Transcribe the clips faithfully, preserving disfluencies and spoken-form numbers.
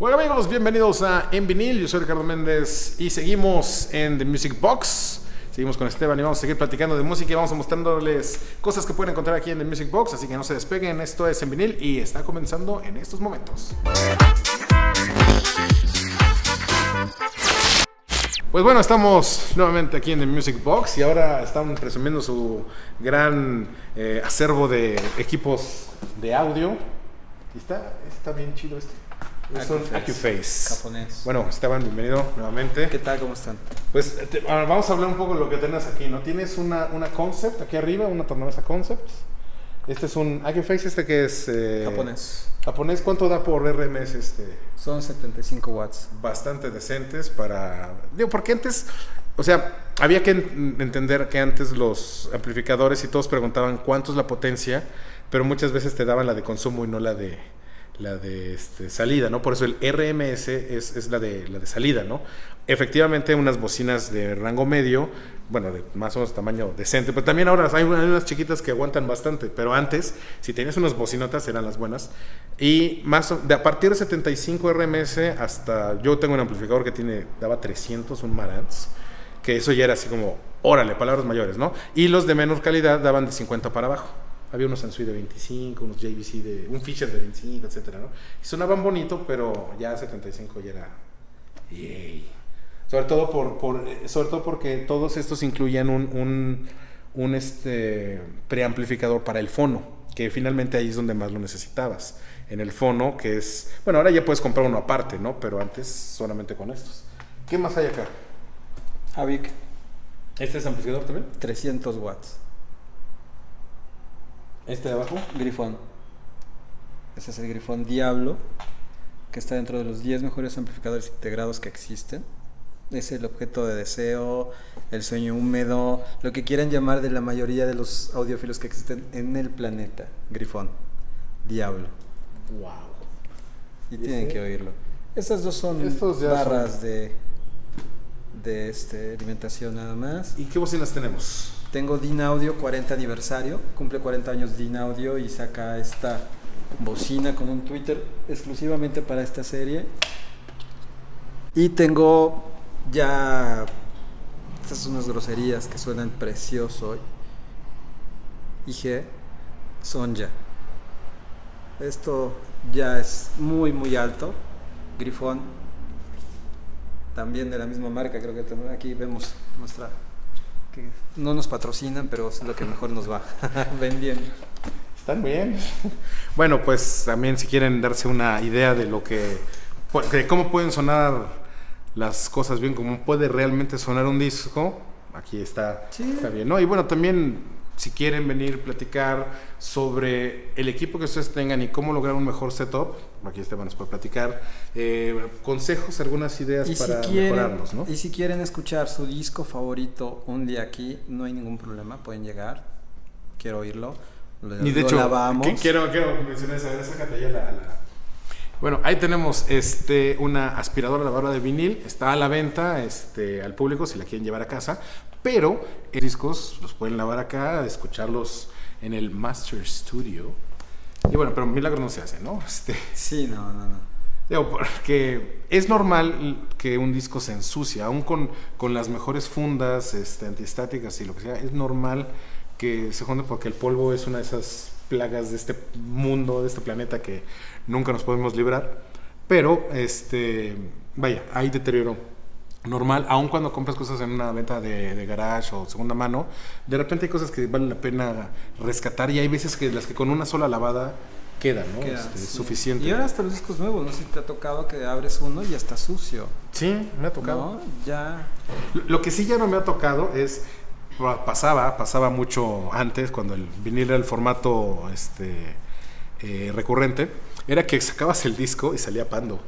Hola amigos, bienvenidos a En Vinil, yo soy Ricardo Méndez y seguimos en The Music Box. Seguimos con Esteban y vamos a seguir platicando de música y vamos a mostrándoles cosas que pueden encontrar aquí en The Music Box, así que no se despeguen, esto es En Vinil y está comenzando en estos momentos. Pues bueno, estamos nuevamente aquí en The Music Box y ahora están presumiendo su gran eh, acervo de equipos de audio. Y está, está bien chido este. Son AcuFace. Japonés. Bueno, Esteban, bienvenido nuevamente. ¿Qué tal? ¿Cómo están? Pues te, vamos a hablar un poco de lo que tenés aquí, ¿no? Tienes una, una Concept aquí arriba, una tornamesa Concept. Este es un AcuFace, este que es... Eh, japonés. Japonés, ¿cuánto da por R M S este? Son setenta y cinco watts. Bastante decentes para... Digo, porque antes... O sea, había que en entender que antes los amplificadores y todos preguntaban cuánto es la potencia, pero muchas veces te daban la de consumo y no la de... la de este, salida, ¿no? Por eso el R M S es, es la, de, la de salida, ¿no? Efectivamente, unas bocinas de rango medio, bueno, de más o menos tamaño decente, pero también ahora hay unas chiquitas que aguantan bastante, pero antes, si tenías unas bocinotas, eran las buenas, y más de a partir de setenta y cinco R M S hasta, yo tengo un amplificador que tiene, daba trescientos, un Marantz, que eso ya era así como, órale, palabras mayores, ¿no? Y los de menor calidad daban de cincuenta para abajo. Había unos Sansui de veinticinco, unos J V C de... un Fisher de veinticinco, etcétera, ¿no? Y sonaban bonito, pero ya setenta y cinco ya era... ¡Yay! Sobre todo, por, por, sobre todo porque todos estos incluían un, un, un este, preamplificador para el fono, que finalmente ahí es donde más lo necesitabas. En el fono, que es... Bueno, ahora ya puedes comprar uno aparte, ¿no? Pero antes solamente con estos. ¿Qué más hay acá? Javik. ¿Este es amplificador también? trescientos watts. ¿Este de abajo? Gryphon. Este es el Gryphon Diablo, que está dentro de los diez mejores amplificadores integrados que existen. Es el objeto de deseo, el sueño húmedo, lo que quieran llamar de la mayoría de los audiófilos que existen en el planeta. Gryphon Diablo. Wow. Y, ¿Y tienen ese? Que oírlo. Estas dos son barras son... de, de este, alimentación nada más. ¿Y qué bocinas tenemos? Tengo Dynaudio cuarenta aniversario, cumple cuarenta años Dynaudio y saca esta bocina con un Twitter exclusivamente para esta serie. Y tengo ya estas son unas groserías que suenan precioso. I G Sonja. Esto ya es muy muy alto. Gryphon también de la misma marca, creo que también aquí vemos nuestra... Que no nos patrocinan, pero es lo que mejor nos va. Ven bien. Están bien. Bueno, pues también si quieren darse una idea de lo que... De cómo pueden sonar las cosas bien, cómo puede realmente sonar un disco, aquí está, sí. Está bien, ¿no? Y bueno, también... Si quieren venir a platicar sobre el equipo que ustedes tengan y cómo lograr un mejor setup, aquí Esteban nos puede platicar, eh, consejos, algunas ideas y para si quieren, mejorarnos, ¿no? Y si quieren escuchar su disco favorito un día aquí, no hay ningún problema, pueden llegar, quiero oírlo, lo, y de lo hecho, lavamos. Que quiero, quiero mencionar esa, sácate ya la... la... Bueno, ahí tenemos este, una aspiradora lavadora de vinil, está a la venta este, al público si la quieren llevar a casa, pero los discos los pueden lavar acá, escucharlos en el Master Studio. Y bueno, pero milagro no se hace, ¿no? Este, sí, no, no, no. Digo, porque es normal que un disco se ensucie, aún con, con las mejores fundas este, antiestáticas y lo que sea, es normal que se junte porque el polvo es una de esas... plagas de este mundo, de este planeta que nunca nos podemos librar, pero este vaya, hay deterioro normal, aun cuando compras cosas en una venta de, de garage o segunda mano, de repente hay cosas que valen la pena rescatar y hay veces que las que con una sola lavada quedan, ¿no? Queda, este, sí. Suficiente. Y ahora hasta los discos nuevos, no sé si te ha tocado que abres uno y ya está sucio. Sí, me ha tocado. No, ya. Lo que sí ya no me ha tocado es... Pasaba, pasaba mucho antes, cuando el vinil era el formato este, eh, recurrente, era que sacabas el disco y salía pando.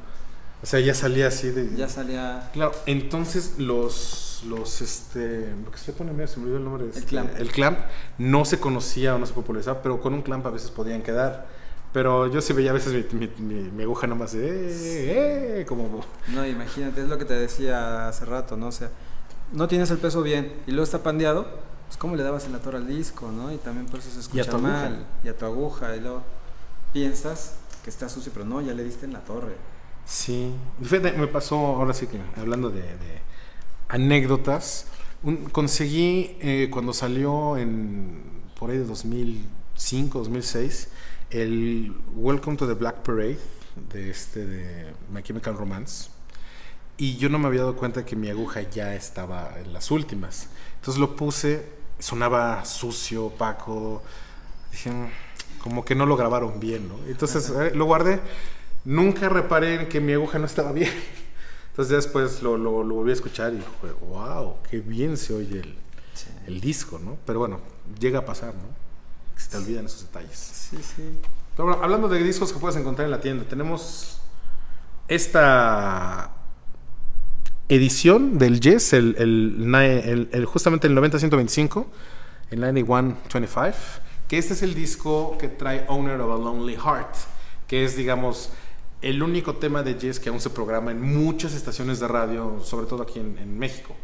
O sea, ya salía así de... Ya salía... Claro, entonces los... los este, lo que se le pone medio, se me olvidó el nombre. Este, el clamp. El clamp no se conocía o no se popularizaba, pero con un clamp a veces podían quedar. Pero yo sí veía a veces mi, mi, mi, mi aguja nomás de... Eh, eh, como... No, imagínate, es lo que te decía hace rato, ¿no? O sea... No tienes el peso bien y luego está pandeado, pues cómo le dabas en la torre al disco, ¿no? Y también por eso se escucha mal. Aguja. Y a tu aguja, y luego piensas que está sucio, pero no, ya le diste en la torre. Sí, fíjate, me pasó, ahora sí que hablando de, de anécdotas, un, conseguí eh, cuando salió en por ahí de dos mil cinco, dos mil seis, el Welcome to the Black Parade de, este, de My Chemical Romance, y yo no me había dado cuenta que mi aguja ya estaba en las últimas, entonces lo puse, sonaba sucio, opaco, dije, como que no lo grabaron bien, ¿no? Entonces eh, lo guardé. Nunca reparé en que mi aguja no estaba bien. Entonces después lo, lo, lo volví a escuchar y dije, wow, qué bien se oye el, sí. el disco, ¿no? Pero bueno, llega a pasar, ¿no? Que se te sí. olvidan esos detalles. Sí, sí. Pero bueno, hablando de discos que puedes encontrar en la tienda, tenemos esta edición del Yes, el, el, el, el, justamente el noventa ciento veinticinco, el noventa y uno veinticinco, que este es el disco que trae Owner of a Lonely Heart, que es, digamos, el único tema de Yes que aún se programa en muchas estaciones de radio, sobre todo aquí en, en México,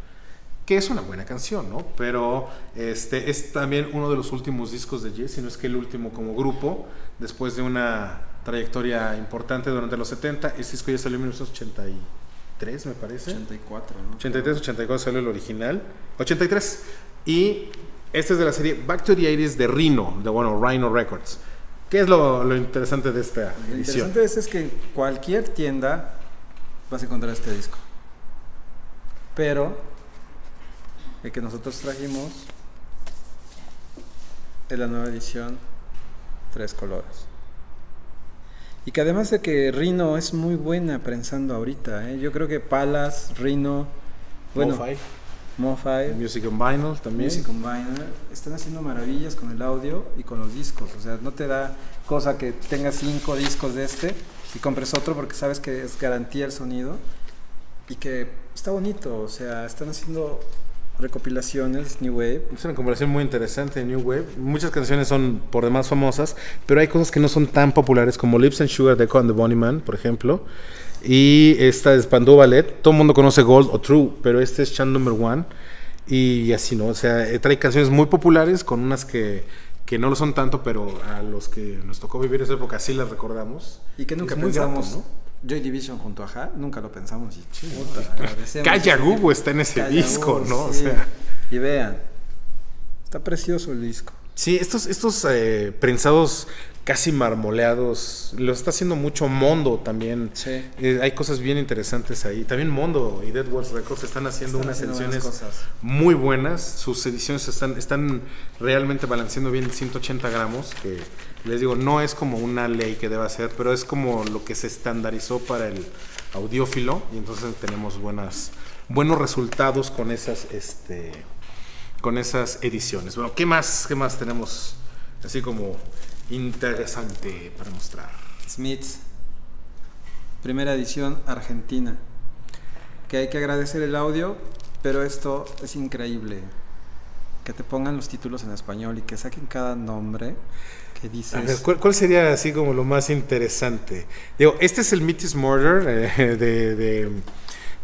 que es una buena canción, ¿no? Pero este, es también uno de los últimos discos de Yes, si no es que el último como grupo, después de una trayectoria importante durante los setenta. Este disco ya salió en mil novecientos ochenta y tres, me parece. ochenta y cuatro, ¿no? ochenta y tres, ochenta y cuatro salió el original. ochenta y tres. Y este es de la serie Back to the eighties de Rhino, de, bueno, Rhino Records. ¿Qué es lo, lo interesante de esta edición? Lo interesante es, es que en cualquier tienda vas a encontrar este disco. Pero el que nosotros trajimos es la nueva edición Tres Colores. Y que además de que Rhino es muy buena prensando ahorita, ¿eh? Yo creo que Palas, Rhino, bueno, MoFi. MoFi, Music on Vinyl también. Music on Vinyl. Están haciendo maravillas con el audio y con los discos. O sea, no te da cosa que tengas cinco discos de este y compres otro porque sabes que es garantía el sonido y que está bonito. O sea, están haciendo recopilaciones New Wave. Es una comparación muy interesante de New Wave. Muchas canciones son por demás famosas, pero hay cosas que no son tan populares como Lips and Sugar de Con the Bunny Man, por ejemplo. Y esta es Pandó Ballet. Todo el mundo conoce Gold o True, pero este es Chant Number One. Y así, ¿no? O sea, trae canciones muy populares con unas que, que no lo son tanto, pero a los que nos tocó vivir esa época sí las recordamos. Y que nunca pensamos, grato, ¿no? Joy Division junto a Ja, nunca lo pensamos. Y chuta, Calla Gubo está en ese Calla disco, Gubo, ¿no? Sí. O sea, y vean, está precioso el disco. Sí, estos, estos eh, prensados casi marmoleados, lo está haciendo mucho Mondo también. Sí. Eh, hay cosas bien interesantes ahí. También Mondo y Dead World's Records están haciendo están unas haciendo ediciones buenas muy buenas. Sus ediciones están, están realmente balanceando bien ciento ochenta gramos, que les digo, no es como una ley que deba ser, pero es como lo que se estandarizó para el audiófilo, y entonces tenemos buenas, buenos resultados con esas, este, con esas ediciones. Bueno, ¿qué más, qué más tenemos así como interesante para mostrar? Smiths, primera edición argentina, que hay que agradecer el audio, pero esto es increíble, que te pongan los títulos en español y que saquen cada nombre que dices. A ver, ¿cuál, ¿cuál sería así como lo más interesante? Digo, este es el Meat is Murder eh, de, de,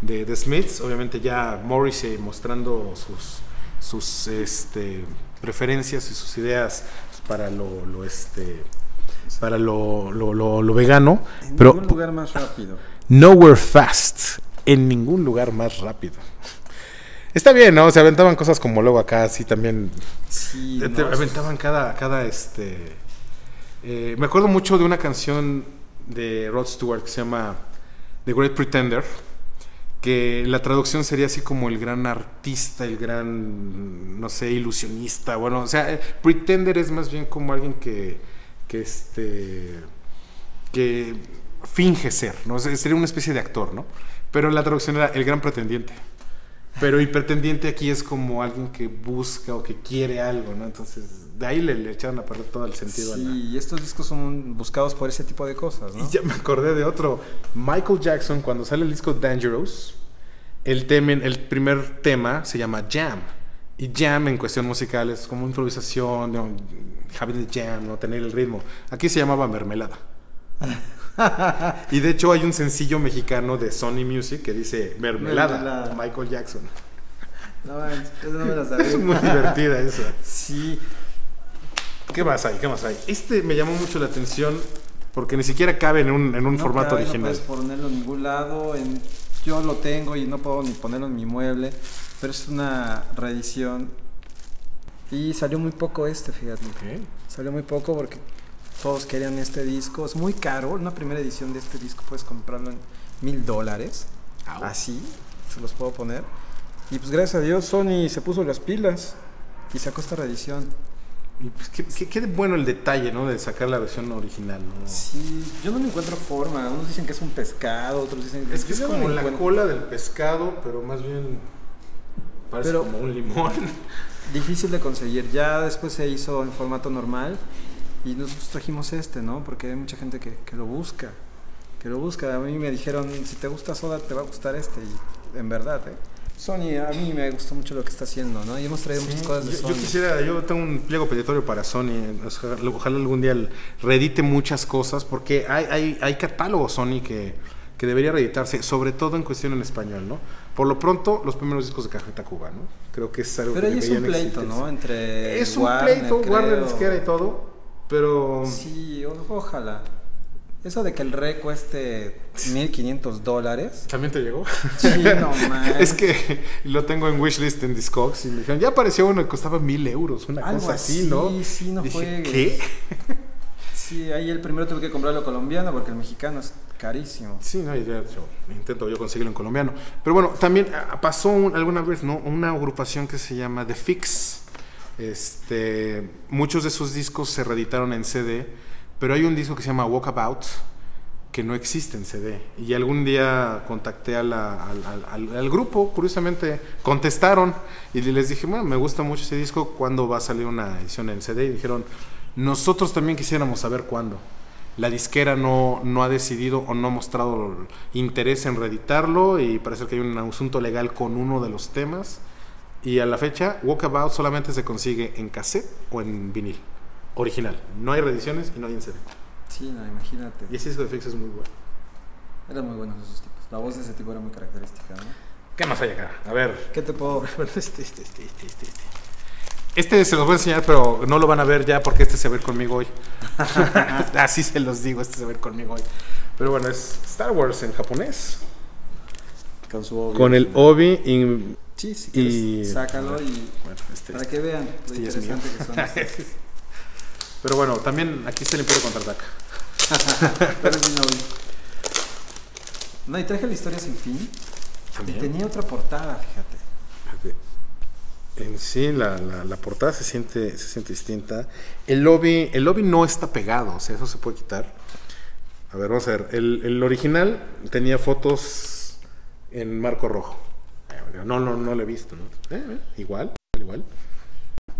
de, de Smiths, obviamente ya Morrissey mostrando sus, sus este, preferencias y sus ideas para lo, lo este para lo, lo, lo, lo vegano, en pero ningún lugar más rápido. Nowhere Fast, en ningún lugar más rápido. Está bien, ¿no? Se aventaban cosas como luego acá, así también. Sí, te, no, te aventaban cada, cada este. Eh, me acuerdo mucho de una canción de Rod Stewart que se llama The Great Pretender, que la traducción sería así como el gran artista, el gran, no sé, ilusionista, bueno, o sea, Pretender es más bien como alguien que, que este, que finge ser, ¿no? O sea, sería una especie de actor, ¿no? Pero la traducción era el gran pretendiente, pero el pretendiente aquí es como alguien que busca o que quiere algo, ¿no? Entonces de ahí le, le echaron a perder todo el sentido. Sí, a la... y estos discos son buscados por ese tipo de cosas, ¿no? Y ya me acordé de otro. Michael Jackson, cuando sale el disco Dangerous, el, temen, el primer tema se llama Jam. Y jam en cuestión musical es como improvisación, ¿no? Having the jam, ¿no? Tener el ritmo. Aquí se llamaba mermelada. Y de hecho hay un sencillo mexicano de Sony Music que dice mermelada, mermelada. Michael Jackson. No, eso no me lo sabía. Es muy divertida eso. Sí. ¿Qué más hay? ¿Qué más hay? Este me llamó mucho la atención Porque ni siquiera cabe en un, en un no formato cabe, original. No puedes ponerlo en ningún lado. En, yo lo tengo y no puedo ni ponerlo en mi mueble. Pero es una reedición. Y salió muy poco este, fíjate. Okay. Salió muy poco porque todos querían este disco. Es muy caro. Una primera edición de este disco puedes comprarlo en mil dólares. Así, se los puedo poner. Y pues gracias a Dios Sony se puso las pilas y sacó esta reedición. Y pues qué, qué, qué bueno el detalle, ¿no? De sacar la versión original, ¿no? Sí, yo no le encuentro forma. Unos dicen que es un pescado, otros dicen que es, que es como la encuentro. cola del pescado, pero más bien parece pero como un limón. Difícil de conseguir. Ya después se hizo en formato normal y nosotros trajimos este, ¿no? Porque hay mucha gente que, que lo busca, que lo busca. A mí me dijeron, si te gusta Soda, te va a gustar este. Y en verdad, ¿eh? Sony, a mí me gustó mucho lo que está haciendo, ¿no? Y hemos traído sí, muchas cosas de yo, Sony. Yo quisiera, yo tengo un pliego petitorio para Sony. Ojalá algún día reedite muchas cosas, porque hay, hay, hay catálogos Sony que, que debería reeditarse, sobre todo en cuestión en español, ¿no? Por lo pronto, los primeros discos de Café Tacuba, ¿no? Creo que es algo pero que debería existir. Pero es un pleito, existirse. ¿no? Entre es Warner, un pleito, creo. Warner, disquera y todo, pero... Sí, ojalá. Eso de que el re cueste mil quinientos dólares. ¿También te llegó? Sí, no man. Es que lo tengo en wishlist en Discogs y me dijeron, ya apareció uno que costaba mil euros, una algo cosa así, ¿no? Sí, sí, no fue. ¿Qué? Sí, ahí el primero tuve que comprarlo colombiano porque el mexicano es carísimo. Sí, no, yo, yo intento yo conseguirlo en colombiano. Pero bueno, también pasó un, alguna vez, ¿no? Una agrupación que se llama The Fix. Este, muchos de sus discos se reeditaron en C D. Pero hay un disco que se llama Walkabout que no existe en C D. Y algún día contacté a la, al, al, al grupo, curiosamente contestaron y les dije, bueno, me gusta mucho ese disco, ¿cuándo va a salir una edición en C D? Y dijeron, nosotros también quisiéramos saber cuándo. La disquera no, no ha decidido o no ha mostrado interés en reeditarlo y parece que hay un asunto legal con uno de los temas. Y a la fecha, Walkabout solamente se consigue en cassette o en vinil. Original, no hay reediciones y no hay en C D. Sí, no, imagínate. Y ese disco de Fix es muy bueno. Eran muy buenos esos tipos. La voz de ese tipo era muy característica, ¿no? ¿Qué más hay acá? A ver. ¿Qué te puedo...? Este, este, este, este, este. Este se los voy a enseñar, pero no lo van a ver ya porque este se va a ver conmigo hoy. Así se los digo, este se va a ver conmigo hoy. Pero bueno, es Star Wars en japonés. Con su obi. Con el obi y... Sí, si quieres, y... sácalo y... Bueno, este, para que vean lo este interesante es que son estos. Pero bueno, también aquí está el Imperio Contraataca. No, y traje la historia sin fin. ¿También? Y tenía otra portada, fíjate. En sí, la, la, la portada se siente, se siente distinta. El lobby, el lobby no está pegado, o sea, eso se puede quitar. A ver, vamos a ver. El, el original tenía fotos en marco rojo. No, no, no lo he visto, ¿no? Eh, eh, igual, igual.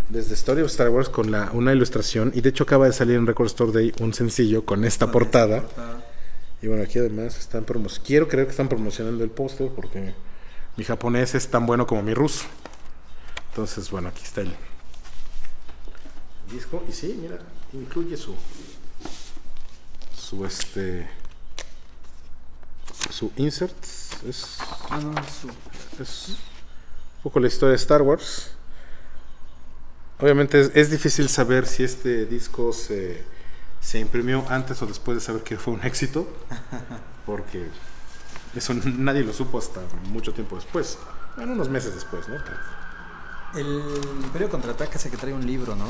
Desde Story of Star Wars con la, una ilustración. Y de hecho acaba de salir en Record Store Day un sencillo con esta vale, portada. Esta portada. Y bueno, aquí además están promocionando. Quiero creer que están promocionando el póster porque mi japonés es tan bueno como mi ruso. Entonces, bueno, aquí está el disco. Y sí, mira, incluye su su este su insert. Es, ah, no, su, es un poco la historia de Star Wars. Obviamente es, es difícil saber si este disco se, se imprimió antes o después de saber que fue un éxito, porque eso nadie lo supo hasta mucho tiempo después, bueno, unos meses después, ¿no? El Imperio Contraataca es el que trae un libro, ¿no?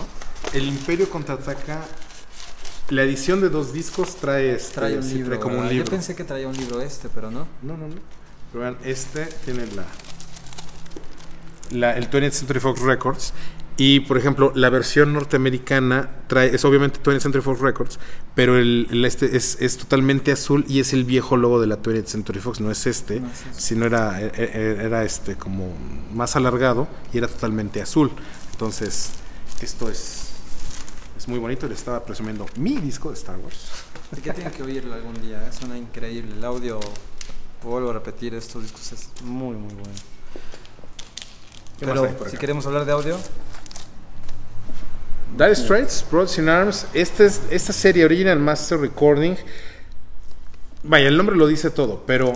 El Imperio Contraataca, la edición de dos discos trae, este, trae un sí, libro, trae como un libro. Yo pensé que traía un libro este, pero no. No, no, no. Pero vean, este tiene la, la el twentieth Century Fox Records. Y, por ejemplo, la versión norteamericana trae, es obviamente twentieth Century Fox Records, pero el, el este es, es totalmente azul y es el viejo logo de la twentieth Century Fox, no es este, no, sí, sí. sino era, era, era este como más alargado y era totalmente azul. Entonces, esto es, es muy bonito. Le estaba presumiendo mi disco de Star Wars. ¿De qué tienen que oírlo algún día? ¿Eh? Suena increíble. El audio, vuelvo a repetir, estos discos es muy, muy bueno. Pero, si queremos hablar de audio... Dire Straits, Brothers in Arms. Esta, es, esta serie Original Master Recording. Vaya, el nombre lo dice todo, pero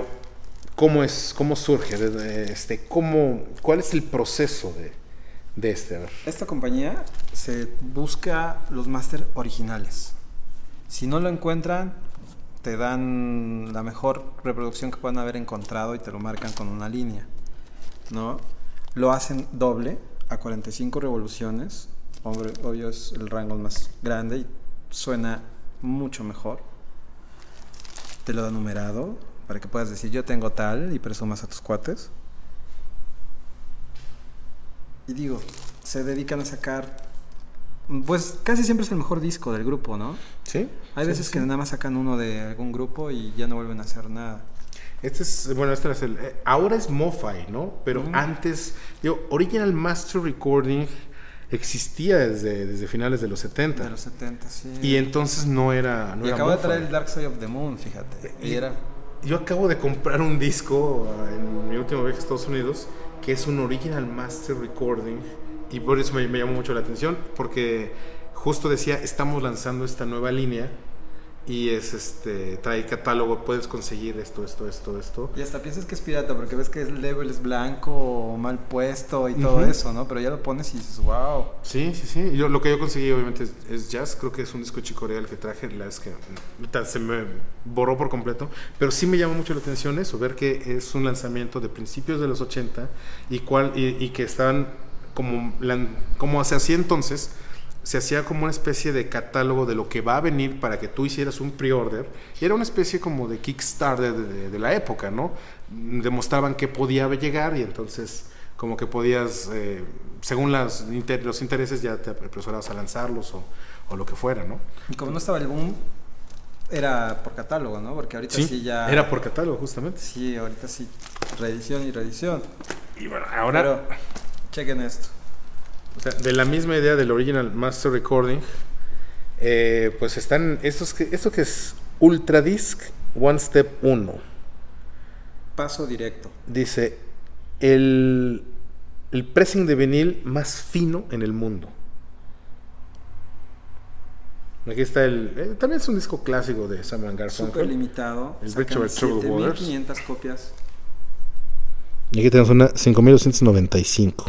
¿cómo es? ¿Cómo surge? Este, ¿cómo, ¿Cuál es el proceso de, de este? Esta compañía se busca los máster originales. Si no lo encuentran, te dan la mejor reproducción que puedan haber encontrado y te lo marcan con una línea, ¿no? Lo hacen doble a cuarenta y cinco revoluciones. Hombre, obvio es el rango más grande y suena mucho mejor. Te lo da numerado para que puedas decir yo tengo tal y presumas a tus cuates. Y digo, se dedican a sacar, pues casi siempre es el mejor disco del grupo, ¿no? Sí. Hay sí, veces sí. que nada más sacan uno de algún grupo y ya no vuelven a hacer nada. Este es, bueno, este es el, ahora es MoFi, ¿no? Pero uh-huh. antes, digo, Original Master Recording existía desde, desde finales de los setenta. De los setenta, sí. Y entonces no era no Y era acabo MoFi. De traer el Dark Side of the Moon, fíjate. Y, y era... Yo acabo de comprar un disco en mi último viaje a Estados Unidos, que es un Original Master Recording, y por eso me, me llamó mucho la atención, porque justo decía, estamos lanzando esta nueva línea, y es este, trae catálogo, puedes conseguir esto, esto, esto, esto. Y hasta piensas que es pirata, porque ves que el label es blanco, mal puesto y todo uh-huh. eso, ¿no? Pero ya lo pones y dices, wow. Sí, sí, sí. Yo, lo que yo conseguí, obviamente, es, es jazz, creo que es un disco chicoreal que traje, la es que se me borró por completo, pero sí me llamó mucho la atención eso, ver que es un lanzamiento de principios de los ochenta y, cual, y, y que estaban como, como se hacía entonces. Se hacía como una especie de catálogo de lo que va a venir para que tú hicieras un pre-order. Y era una especie como de Kickstarter de, de, de la época, ¿no? Demostraban que podía llegar y entonces como que podías, eh, según las inter los intereses, ya te apresurabas a lanzarlos o, o lo que fuera, ¿no? Y como no estaba el boom, era por catálogo, ¿no? Porque ahorita sí, sí ya... era por catálogo, justamente. Sí, ahorita sí, reedición y reedición. Y bueno, ahora... Pero, chequen esto. O sea, de la misma idea del Original Master Recording, eh, pues están estos que, esto que es Ultradisc One Step uno. Paso directo. Dice, el, el pressing de vinil más fino en el mundo. Aquí está el... Eh, también es un disco clásico de Simon and Garfunkel. Súper limitado. El Bridge Over Troubled Waters. siete mil quinientas copias. Y aquí tenemos una cinco mil doscientas noventa y cinco.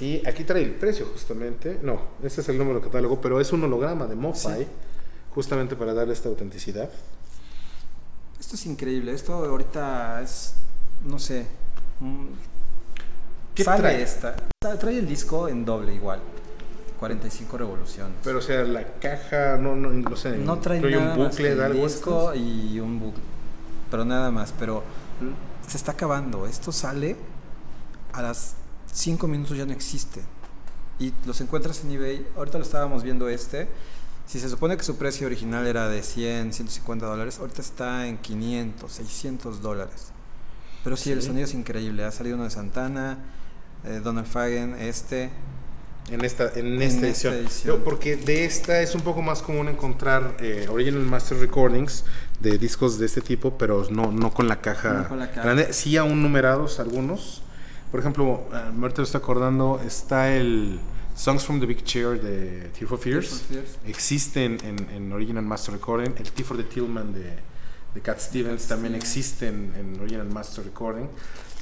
Y aquí trae el precio justamente, no, este es el número de catálogo, pero es un holograma de MoFi, sí. justamente para darle esta autenticidad. Esto es increíble, esto ahorita es, no sé, ¿qué sale trae? Esta, trae el disco en doble igual, cuarenta y cinco revoluciones. Pero o sea, la caja, no, no, no sé, no trae, trae nada un bucle de algo. Disco estos. Y un bucle, pero nada más, pero se está acabando, esto sale a las... cinco minutos ya no existe y los encuentras en eBay. Ahorita lo estábamos viendo, este, si se supone que su precio original era de cien, ciento cincuenta dólares, ahorita está en quinientos, seiscientos dólares, pero sí, sí, el sonido es increíble. Ha salido uno de Santana, eh, Donald Fagen, este en esta, en esta, en edición. esta edición Yo, porque de esta es un poco más común encontrar eh, Original Master Recordings de discos de este tipo, pero no, no con la caja, no con la caja grande, sí aún numerados algunos. Por ejemplo, Marta lo está acordando, está el Songs from the Big Chair de Tears for Fears. Existe en, en, en Original Master Recording. El Tea for the Tillman de, de Cat Stevens Cat también Stevens. existe en, en Original Master Recording.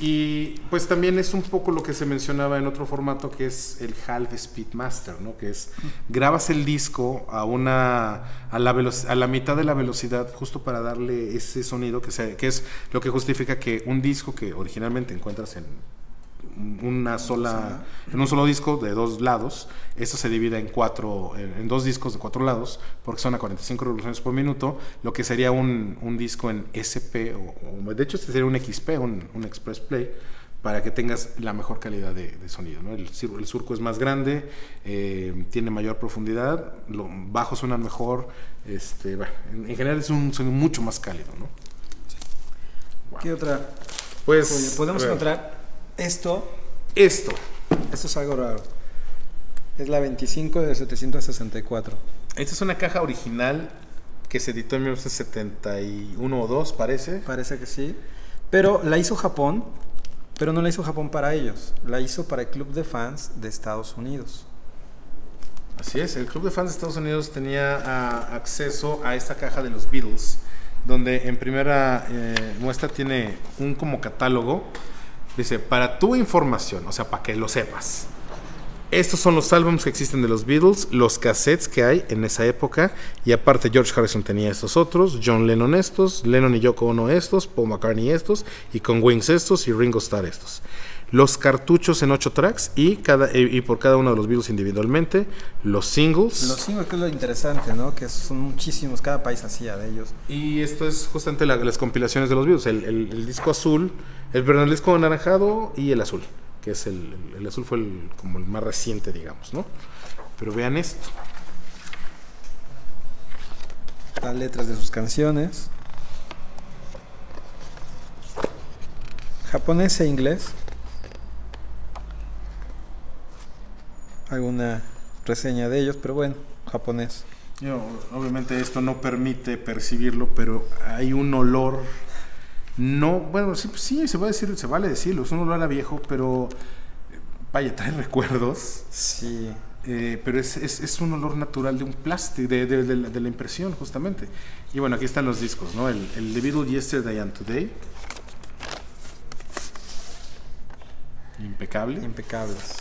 Y pues también es un poco lo que se mencionaba en otro formato, que es el Half Speed Master, ¿no? Que es, grabas el disco a una a la, velo a la mitad de la velocidad, justo para darle ese sonido que, se, que es lo que justifica que un disco que originalmente encuentras en una sola, en un solo disco de dos lados, esto se divide en cuatro, en dos discos de cuatro lados, porque son a cuarenta y cinco revoluciones por minuto, lo que sería un, un disco en S P, o, o de hecho este sería un X P, un, un Express Play, para que tengas la mejor calidad de, de sonido, ¿no? El, el surco es más grande, eh, tiene mayor profundidad, los bajos suenan mejor, este, bueno, en, en general es un sonido mucho más cálido, ¿no? Sí. Wow. ¿Qué otra? Pues, Oye, podemos encontrar Esto, esto, esto es algo raro. Es la veinticinco de setecientos sesenta y cuatro. Esta es una caja original que se editó en mil novecientos setenta y uno o dos, parece. Parece que sí. Pero la hizo Japón, pero no la hizo Japón para ellos. La hizo para el Club de Fans de Estados Unidos. Así es, el Club de Fans de Estados Unidos tenía uh, acceso a esta caja de los Beatles, donde en primera eh, muestra tiene un como catálogo. Dice, para tu información, o sea, para que lo sepas, Estos son los álbumes que existen de los Beatles, los cassettes que hay en esa época, y aparte George Harrison tenía estos otros, John Lennon estos, Lennon y Yoko Ono estos, Paul McCartney estos, y con Wings estos, y Ringo Starr estos. Los cartuchos en ocho tracks y, cada, y por cada uno de los Beatles individualmente, los singles. Los singles, que es lo interesante, ¿no? Que son muchísimos, cada país hacía de ellos. Y esto es justamente la, las compilaciones de los Beatles, el, el, el disco azul, el, perdón, el disco anaranjado y el azul, que es el, el, el azul fue el, como el más reciente, digamos, ¿no? Pero vean esto. Las letras de sus canciones. Japonés e inglés. Alguna reseña de ellos, pero bueno, japonés. Yo, obviamente esto no permite percibirlo, pero hay un olor, no, bueno, sí, sí se, puede decir, se vale decirlo, es un olor a viejo, pero vaya, trae recuerdos. Sí. Eh, pero es, es, es un olor natural de un plástico, de, de, de, de la impresión, justamente. Y bueno, aquí están los discos, ¿no? El, el The Beatles Yesterday and Today. Impecable. Impecables.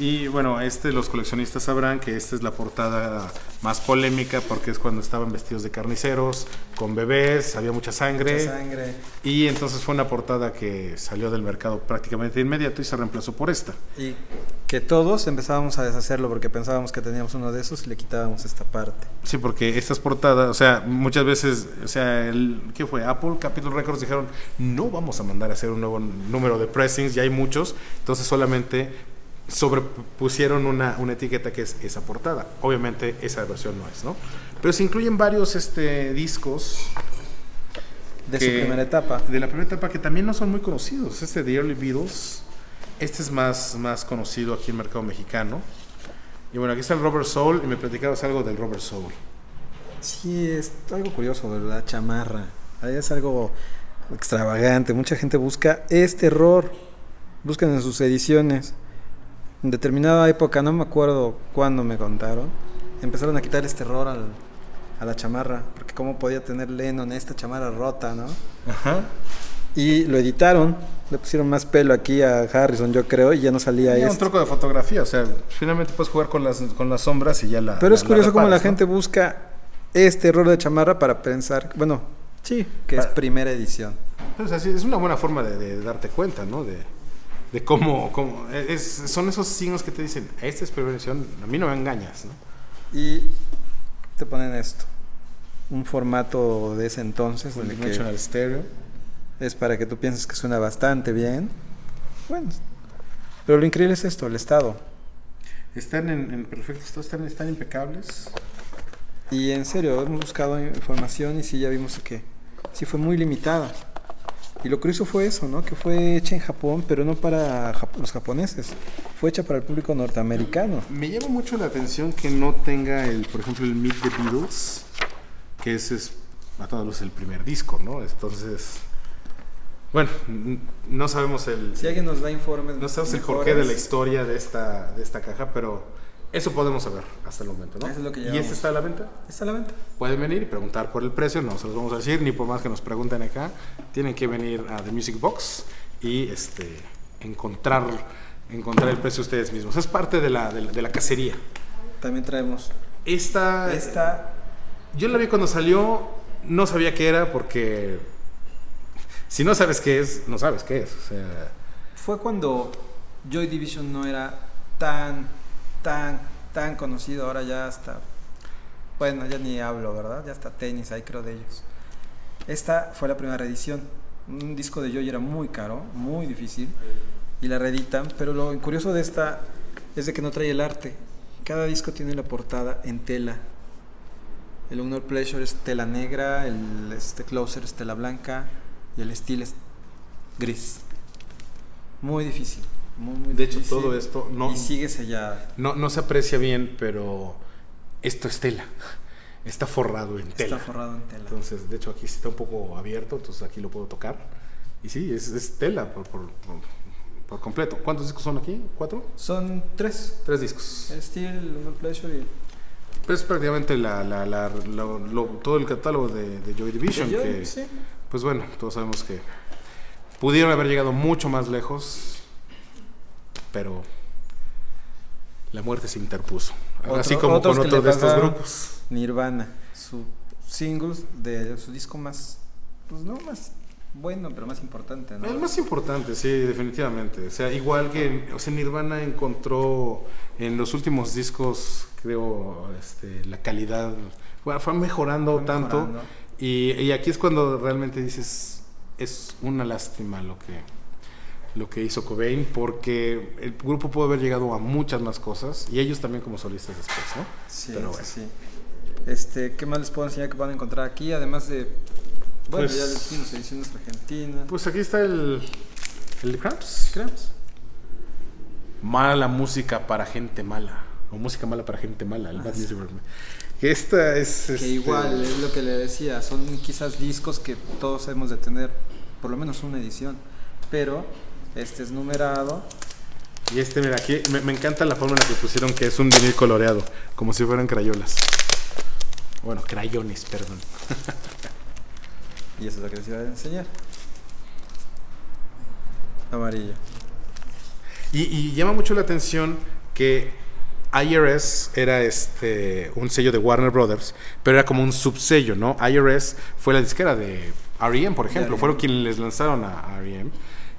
Y bueno, este, los coleccionistas sabrán que esta es la portada más polémica porque es cuando estaban vestidos de carniceros, con bebés, había mucha sangre. Mucha sangre. Y entonces fue una portada que salió del mercado prácticamente de inmediato y se reemplazó por esta. Y que todos empezábamos a deshacerlo porque pensábamos que teníamos uno de esos y le quitábamos esta parte. Sí, porque estas portadas, o sea, muchas veces, o sea, el, ¿qué fue? Apple, Capitol Records dijeron, no vamos a mandar a hacer un nuevo número de pressings, ya hay muchos, entonces solamente sobrepusieron una, una etiqueta que es esa portada. Obviamente esa versión no es, ¿no? Pero se incluyen varios este, discos de que, su primera etapa. De la primera etapa, que también no son muy conocidos. Este de Early Beatles, este es más, más conocido aquí en el mercado mexicano. Y bueno, aquí está el Rubber Soul. Y me platicabas algo del Rubber Soul. Sí, es algo curioso, ¿verdad? Chamarra. Ahí es algo extravagante. Mucha gente busca este error, buscan en sus ediciones. En determinada época, no me acuerdo cuándo me contaron, empezaron a quitar este error al, a la chamarra, porque cómo podía tener Lennon esta chamarra rota, ¿no? Ajá. Y lo editaron, le pusieron más pelo aquí a Harrison, yo creo, y ya no salía eso. Era un truco de fotografía, o sea, finalmente puedes jugar con las, con las sombras y ya la... Pero es la, curioso cómo la gente busca este error de chamarra para pensar, bueno, sí, que para, es primera edición. O sea, sí, es una buena forma de, de, de darte cuenta, ¿no? De... de cómo, cómo es, son esos signos que te dicen, esta es prevención, a mí no me engañas, ¿no? Y te ponen esto, un formato de ese entonces, el Dimensional Stereo, es para que tú pienses que suena bastante bien. Bueno, pero lo increíble es esto, el estado. Están en, en perfecto estado, están, están impecables. Y en serio, hemos buscado información y sí, ya vimos que sí fue muy limitada. Y lo curioso fue eso, ¿no? Que fue hecha en Japón, pero no para Jap- los japoneses. Fue hecha para el público norteamericano. Me llama mucho la atención que no tenga, el, por ejemplo, el Meet the Beatles, que ese es, a todas luces, el primer disco, ¿no? Entonces, bueno, no sabemos el... Si alguien nos da informes... No sabemos el porqué de la historia de esta, de esta caja, pero... Eso podemos saber hasta el momento, ¿no? Eso es lo que llevamos. ¿Y este está a la venta? Está a la venta. Pueden venir y preguntar por el precio, no se los vamos a decir, ni por más que nos pregunten acá. Tienen que venir a The Music Box y este, encontrar, encontrar el precio ustedes mismos. Es parte de la, de la, de la cacería. También traemos esta, esta. Yo la vi cuando salió, no sabía qué era, porque si no sabes qué es, no sabes qué es. O sea, fue cuando Joy Division no era tan... Tan, tan conocido, ahora ya está, bueno, ya ni hablo, ¿verdad? Ya está tenis ahí, creo, de ellos. Esta fue la primera reedición. Un disco de Joy era muy caro, muy difícil, y la reeditan, pero lo curioso de esta es de que no trae el arte. Cada disco tiene la portada en tela. El Unknown Pleasures es tela negra, el este, Closer es tela blanca, y el Steel es gris. Muy difícil. Muy, muy de difícil. Hecho, todo esto no, y sigue sellada. No, no se aprecia bien, pero esto es tela. Está forrado en está tela. Está forrado en tela. Entonces, de hecho, aquí está un poco abierto, entonces aquí lo puedo tocar. Y sí, es, es tela por, por, por, por completo. ¿Cuántos discos son aquí? ¿Cuatro? Son tres. Tres discos. El Steel, No Pleasure y... Pues prácticamente la, la, la, la, lo, lo, todo el catálogo de, de Joy Division. De Joy, que, sí. Pues bueno, todos sabemos que pudieron haber llegado mucho más lejos... Pero la muerte se interpuso. Otro, así como con otros de estos grupos. Nirvana, su singles de su disco más, pues no más bueno, pero más importante, ¿no? El más importante, sí, definitivamente. O sea, igual que, o sea, Nirvana encontró en los últimos discos, creo, este, la calidad, bueno, fue mejorando, fue mejorando tanto. Y, y aquí es cuando realmente dices, es una lástima lo que, lo que hizo Cobain, porque el grupo pudo haber llegado a muchas más cosas, y ellos también como solistas después, ¿no? Sí, pero bueno, sí, sí. Este, ¿qué más les puedo enseñar que van a encontrar aquí? Además de, bueno, pues, ya les dimos ediciones argentinas. Pues aquí está el, el de Cramps. Cramps. Mala música para gente mala. O música mala para gente mala. El ah, Bad sí. Music. Esta es... Que este... igual, es lo que le decía. Son quizás discos que todos hemos de tener. Por lo menos una edición. Pero este es numerado. Y este, mira, aquí me, me encanta la forma en la que pusieron que es un vinil coloreado. Como si fueran crayolas. Bueno, crayones, perdón. Y eso es lo que les iba a enseñar. Amarillo. Y, y llama mucho la atención que I R S era este un sello de Warner Brothers, pero era como un subsello, ¿no? I R S fue la disquera de R E M, por ejemplo. Fueron quienes les lanzaron a R E M.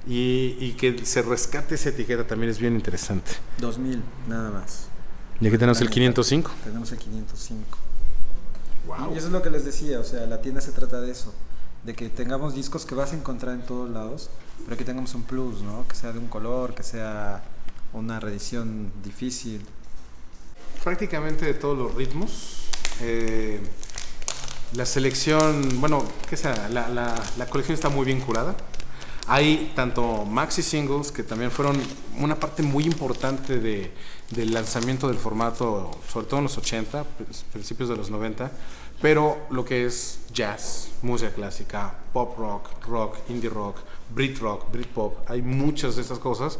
Y, y que se rescate esa etiqueta también es bien interesante. dos mil, nada más. Y aquí tenemos el quinientos cinco. Tenemos el quinientos cinco. Wow. Y eso es lo que les decía, o sea, la tienda se trata de eso, de que tengamos discos que vas a encontrar en todos lados, pero que tengamos un plus, ¿no? Que sea de un color, que sea una reedición difícil. Prácticamente de todos los ritmos. Eh, la selección, bueno, ¿qué será? La, la, la colección está muy bien curada. Hay tanto maxi singles, que también fueron una parte muy importante de, del lanzamiento del formato, sobre todo en los ochenta, principios de los noventa, pero lo que es jazz, música clásica, pop rock, rock, indie rock, Brit rock, Brit pop, hay muchas de estas cosas.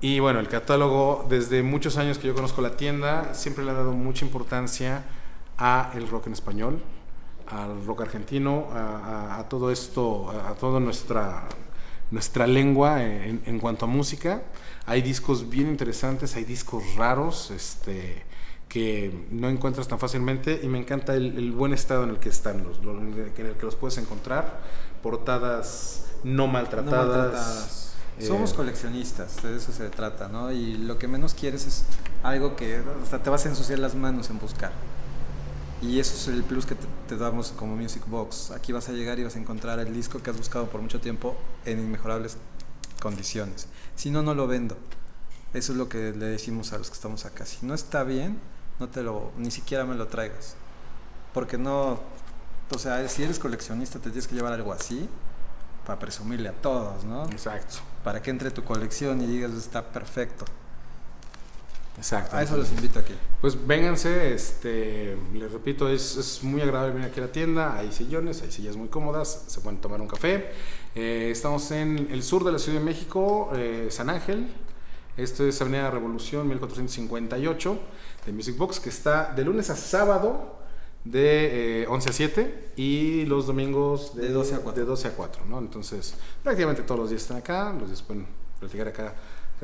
Y bueno, el catálogo, desde muchos años que yo conozco la tienda, siempre le ha dado mucha importancia a el rock en español, al rock argentino, a, a, a todo esto, a, a toda nuestra, nuestra lengua en, en cuanto a música. Hay discos bien interesantes, hay discos raros este, que no encuentras tan fácilmente, y me encanta el, el buen estado en el que están, los, los, en el que los puedes encontrar, portadas no maltratadas. No maltratadas. Eh, Somos coleccionistas, de eso se trata, ¿no? Y lo que menos quieres es algo que hasta te vas a ensuciar las manos en buscar. Y eso es el plus que te, te damos como Music Box. Aquí vas a llegar y vas a encontrar el disco que has buscado por mucho tiempo en inmejorables condiciones. Si no, no lo vendo. Eso es lo que le decimos a los que estamos acá. Si no está bien, no te lo, ni siquiera me lo traigas. Porque no, o sea, si eres coleccionista te tienes que llevar algo así para presumirle a todos, ¿no? Exacto. Para que entre tu colección y digas, está perfecto. Exacto. A eso los invito aquí. Pues vénganse, este, les repito, es, es muy agradable venir aquí a la tienda. Hay sillones, hay sillas muy cómodas, se pueden tomar un café. Eh, estamos en el sur de la Ciudad de México, eh, San Ángel. Esto es Avenida Revolución mil cuatrocientos cincuenta y ocho de Music Box, que está de lunes a sábado de eh, once a siete y los domingos de, de doce a cuatro. De doce a cuatro, ¿no? Entonces, prácticamente todos los días están acá, los días pueden platicar acá.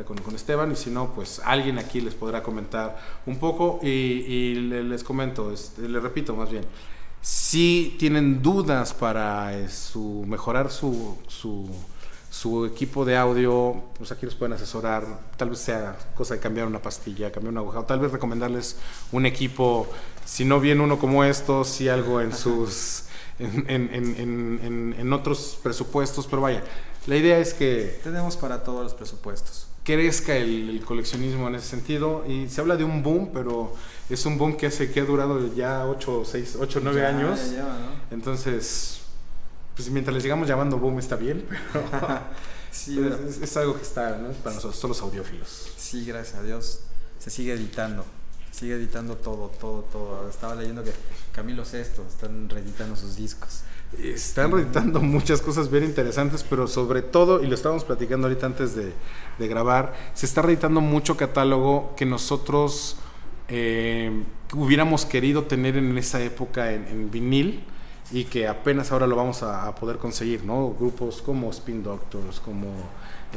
Con, con Esteban, y si no, pues alguien aquí les podrá comentar un poco. Y, y les comento, este, les repito más bien, si tienen dudas para eh, su, mejorar su, su, su equipo de audio, pues aquí los pueden asesorar. Tal vez sea cosa de cambiar una pastilla, cambiar una aguja, o tal vez recomendarles un equipo, si no bien uno como esto, si algo en sus en, en, en, en, en, en otros presupuestos, pero vaya, la idea es que tenemos para todos los presupuestos. Crezca el, el coleccionismo en ese sentido, y se habla de un boom, pero es un boom que hace que ha durado ya ocho, seis, ocho, nueve años, ya, ya, ¿no? Entonces, pues mientras les sigamos llamando boom está bien, pero, sí, pero es, es algo que está, ¿no? Para nosotros, todos los audiófilos. Sí, gracias a Dios, se sigue editando, se sigue editando todo, todo, todo. Estaba leyendo que Camilo Sesto están reeditando sus discos. Están reeditando muchas cosas bien interesantes, pero sobre todo, y lo estábamos platicando ahorita antes de, de grabar, se está reeditando mucho catálogo que nosotros eh, hubiéramos querido tener en esa época en, en vinil, y que apenas ahora lo vamos a, a poder conseguir, ¿no? Grupos como Spin Doctors, como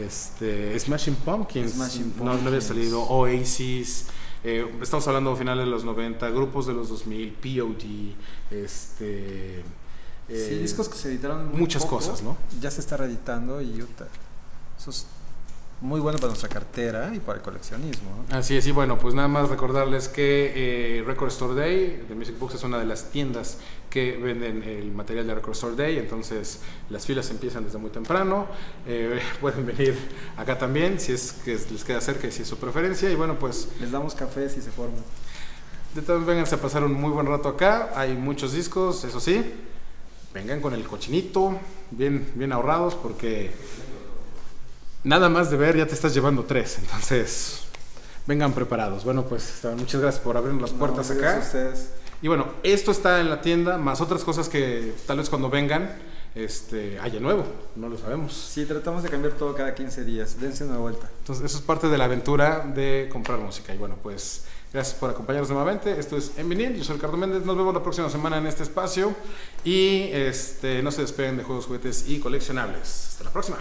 este, Smashing Pumpkins, Smashing Pumpkins. No, no había salido, Oasis, eh, estamos hablando a finales de los noventa, grupos de los dos mil, P O D, este, eh, sí, discos que se editaron muy muchas poco, cosas, ¿no? Ya se está reeditando y Utah. Eso es muy bueno para nuestra cartera y para el coleccionismo, ¿no? Así es, y bueno, pues nada más recordarles que eh, Record Store Day, The Music Box, es una de las tiendas que venden el material de Record Store Day, entonces las filas empiezan desde muy temprano, eh, pueden venir acá también, si es que les queda cerca y si es su preferencia, y bueno, pues... les damos café si se forman. De todos, vénganse a pasar un muy buen rato acá, hay muchos discos, eso sí, vengan con el cochinito, bien, bien ahorrados, porque... nada más de ver, ya te estás llevando tres, entonces vengan preparados. Bueno, pues muchas gracias por abrirnos las puertas no, acá. Y bueno, esto está en la tienda, más otras cosas que tal vez cuando vengan este, haya nuevo, no lo sabemos. Sí, tratamos de cambiar todo cada quince días, dense una vuelta. Entonces eso es parte de la aventura de comprar música. Y bueno, pues gracias por acompañarnos nuevamente. Esto es En Vinil, yo soy Ricardo Méndez, nos vemos la próxima semana en este espacio. Y este, no se despeguen de juegos, juguetes y coleccionables. Hasta la próxima.